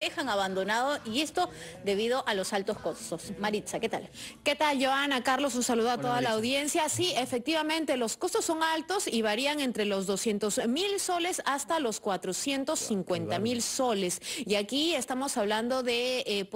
Dejan abandonado, y esto debido a los altos costos. Maritza, ¿qué tal? ¿Qué tal, Joana? Carlos, un saludo a toda Maritza. La audiencia. Sí, efectivamente, los costos son altos y varían entre los 200.000 soles hasta los 450.000 soles. Y aquí estamos hablando de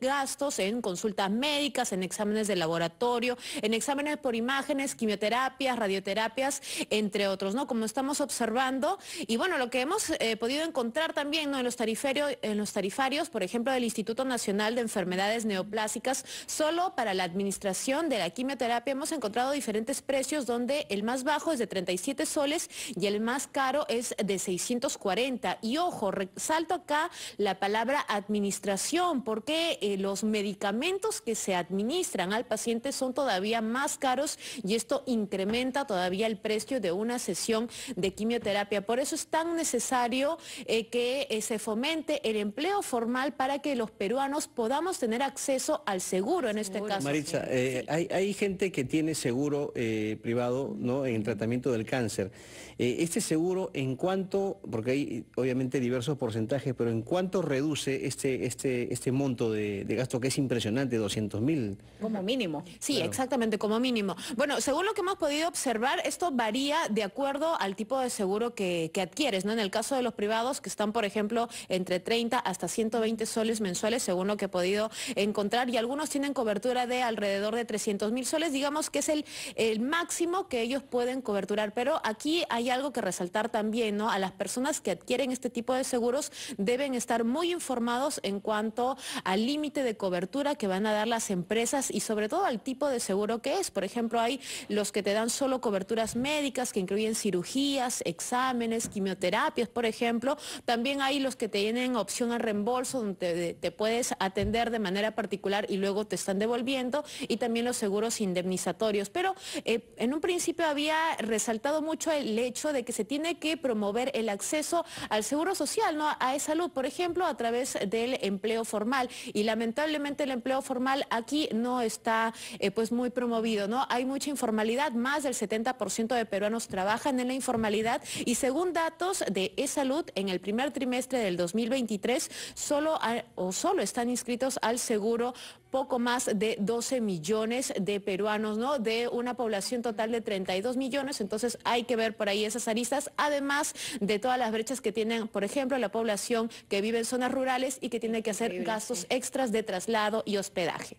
gastos en consultas médicas, en exámenes de laboratorio, en exámenes por imágenes, quimioterapias, radioterapias, entre otros, ¿no? Como estamos observando. Y bueno, lo que hemos podido encontrar también, ¿no?, en los tarifarios, por ejemplo, del Instituto Nacional de Enfermedades Neoplásicas, solo para la administración de la quimioterapia hemos encontrado diferentes precios, donde el más bajo es de 37 soles y el más caro es de 640. Y ojo, resalto acá la palabra administración, porque los medicamentos que se administran al paciente son todavía más caros, y esto incrementa todavía el precio de una sesión de quimioterapia. Por eso es tan necesario que se fomente el empleo formal, para que los peruanos podamos tener acceso al seguro en este caso. Maritza, hay gente que tiene seguro privado, ¿no?, en el tratamiento del cáncer. ¿Este seguro en cuánto, porque hay obviamente diversos porcentajes, pero en cuánto reduce este monto de gasto, que es impresionante, 200.000? Como mínimo. Sí, claro. Exactamente, como mínimo. Bueno, según lo que hemos podido observar, esto varía de acuerdo al tipo de seguro que adquieres, ¿no? En el caso de los privados, que están, por ejemplo, entre 30 hasta 120 soles mensuales, según lo que he podido encontrar, y algunos tienen cobertura de alrededor de 300.000 soles, digamos que es el máximo que ellos pueden coberturar. Pero aquí hay algo que resaltar también, ¿no? A las personas que adquieren este tipo de seguros deben estar muy informados en cuanto al límite de cobertura que van a dar las empresas, y sobre todo al tipo de seguro que es. Por ejemplo, hay los que te dan solo coberturas médicas, que incluyen cirugías, exámenes, quimioterapias, por ejemplo. También hay los que tienen opción al reembolso, donde te puedes atender de manera particular y luego te están devolviendo, y también los seguros indemnizatorios. Pero en un principio había resaltado mucho el hecho de que se tiene que promover el acceso al seguro social, ¿no?, a EsSalud, por ejemplo, a través del empleo formal, y lamentablemente el empleo formal aquí no está pues muy promovido, ¿no? Hay mucha informalidad, más del 70% de peruanos trabajan en la informalidad, y según datos de EsSalud, en el primer trimestre del 2023 solo están inscritos al seguro poco más de 12 millones de peruanos, ¿no?, de una población total de 32 millones, entonces hay que ver por ahí esas aristas, además de todas las brechas que tienen, por ejemplo, la población que vive en zonas rurales y que tiene que hacer gastos extras de traslado y hospedaje.